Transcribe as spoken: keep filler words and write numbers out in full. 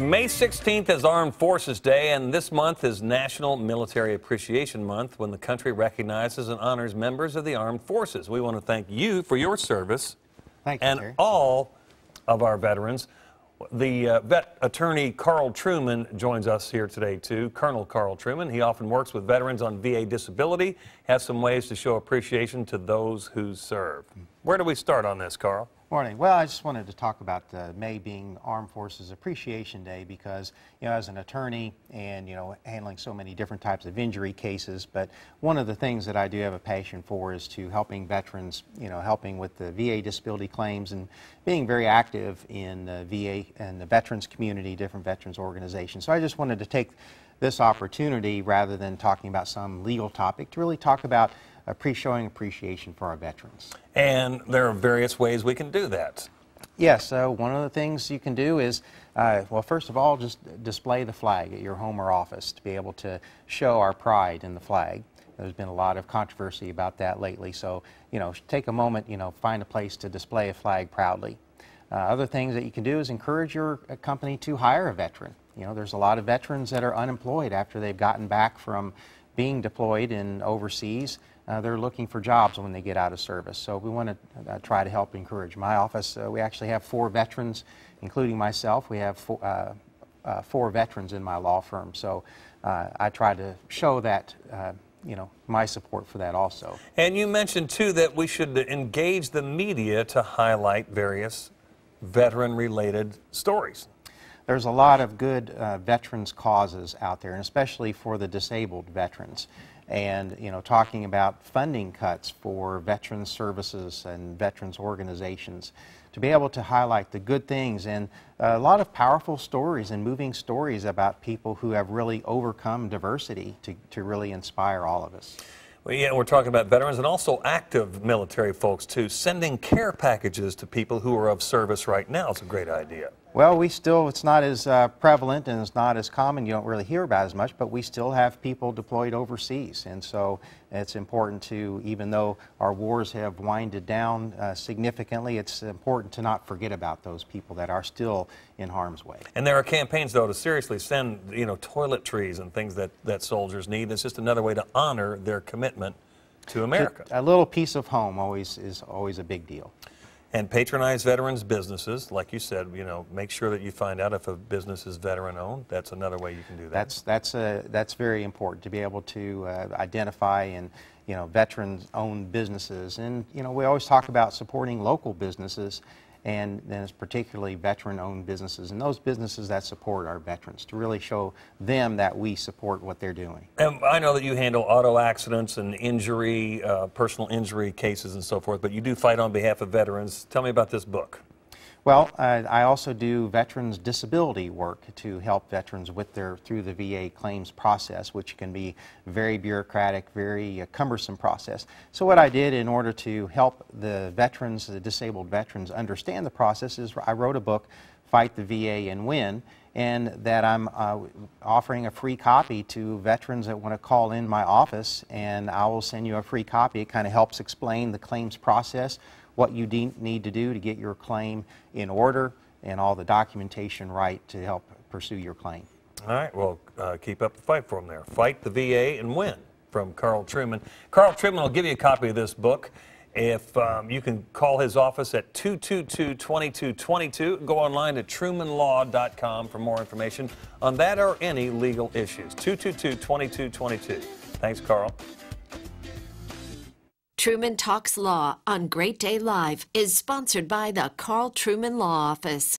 May sixteenth is Armed Forces Day, and this month is National Military Appreciation Month, when the country recognizes and honors members of the armed forces. We want to thank you for your service. Thank you, and sir. All of our veterans. The uh, vet attorney Karl Truman joins us here today, too. Colonel Karl Truman. He often works with veterans on V A disability, has some ways to show appreciation to those who serve. Where do we start on this, Karl? Morning. Well, I just wanted to talk about uh, May being Armed Forces Appreciation Day because, you know, as an attorney and, you know, handling so many different types of injury cases, but one of the things that I do have a passion for is to helping veterans, you know, helping with the V A disability claims and being very active in the V A and the veterans community, different veterans organizations. So I just wanted to take this opportunity, rather than talking about some legal topic, to really talk about showing appreciation for our veterans. And there are various ways we can do that. Yes, so one of the things you can do is, uh, well, first of all, just display the flag at your home or office to be able to show our pride in the flag. There's been a lot of controversy about that lately, so, you know, take a moment, you know, find a place to display a flag proudly. Uh, other things that you can do is encourage your company to hire a veteran. You know, there's a lot of veterans that are unemployed after they've gotten back from being deployed in overseas. Uh, they're looking for jobs when they get out of service. So we want to uh, try to help encourage. My office, uh, we actually have four veterans, including myself. We have four, uh, uh, four veterans in my law firm. So uh, I try to show that, uh, you know, my support for that also. And you mentioned, too, that we should engage the media to highlight various veteran-related stories. There's a lot of good uh, veterans causes out there, and especially for the disabled veterans. And, you know, talking about funding cuts for veteran services and veterans organizations, to be able to highlight the good things and a lot of powerful stories and moving stories about people who have really overcome diversity to, to really inspire all of us. Well, yeah, we're talking about veterans and also active military folks, too. Sending care packages to people who are of service right now is a great idea. Well, we still, it's not as uh, prevalent and it's not as common, you don't really hear about it as much, but we still have people deployed overseas. And so it's important to, even though our wars have winded down uh, significantly, it's important to not forget about those people that are still in harm's way. And there are campaigns, though, to seriously send, you know, toiletries and things that, that soldiers need. It's just another way to honor their commitment to America. A little piece of home always is always a big deal. And patronize veterans' businesses, like you said. You know, make sure that you find out if a business is veteran-owned. That's another way you can do that. That's that's a that's very important to be able to uh, identify and, you know, veterans-owned businesses. And, you know, we always talk about supporting local businesses, and then it's particularly veteran-owned businesses and those businesses that support our veterans, to really show them that we support what they're doing. And I know that you handle auto accidents and injury, uh, personal injury cases and so forth, but you do fight on behalf of veterans. Tell me about this book. Well, uh, I also do veterans disability work to help veterans with their, through the V A claims process, which can be very bureaucratic, very uh, cumbersome process. So what I did in order to help the veterans, the disabled veterans, understand the process is I wrote a book, Fight the V A and Win, and that I'm uh, offering a free copy to veterans that want to call in my office, and I will send you a free copy. It kind of helps explain the claims process, what you need to do to get your claim in order, and all the documentation right to help pursue your claim. All right, well, uh, keep up the fight for them there. Fight the V A and Win, from Karl Truman. Karl Truman will give you a copy of this book. If um, you can call his office at two two two, two two two two, go online to Truman Law dot com for more information on that or any legal issues. two two two, two two two two. Thanks, Karl. Truman Talks Law on Great Day Live is sponsored by the Karl Truman Law Office.